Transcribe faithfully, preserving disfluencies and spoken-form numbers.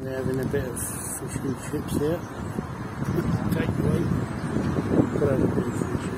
They're having a bit of fish and chips here. Take away. Got a bit of fish.